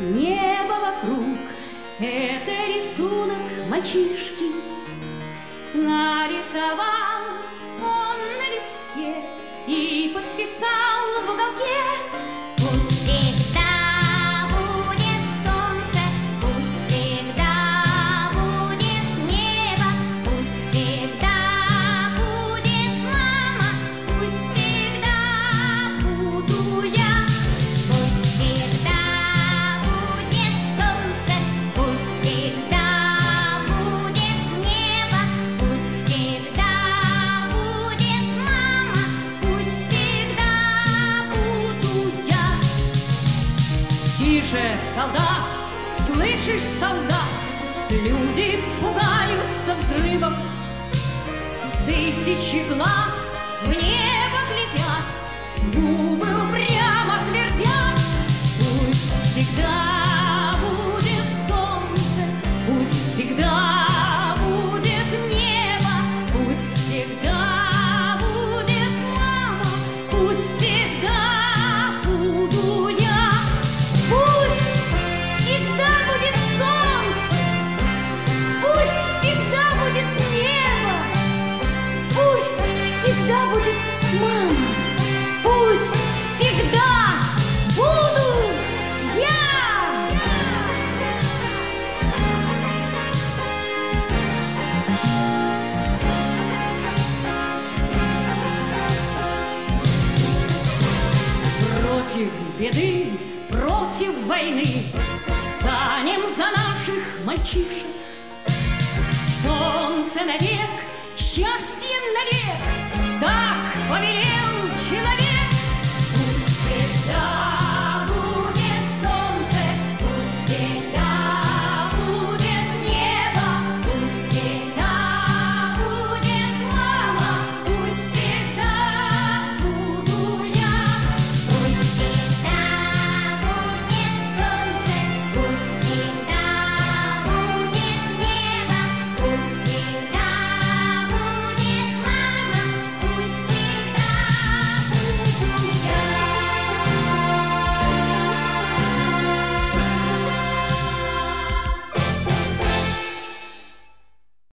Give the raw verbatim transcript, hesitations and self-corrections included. небо вокруг, это рисунок мальчишки. Нарисовал он на листке и подписал в уголке. Пусть всегда будет солнце, пусть всегда будет небо, пусть всегда будет мама, пусть всегда буду я. Пусть всегда будет солнце, пусть всегда будет небо, пусть всегда будет мама, пусть всегда буду я. Тише, солдат, слышишь, солдат, люди пугаются взрывом. Тысячи глаз в небо глядят, губы упрямо твердят. Пусть всегда будет солнце, пусть всегда будет небо, пусть всегда будет мама, пусть всегда буду я. Пусть всегда будет солнце, пусть всегда будет небо, пусть всегда будет мама, пусть всегда буду я. Против беды, против войны станем за наших мальчишек. Солнце навек, счастье навек, так повелел.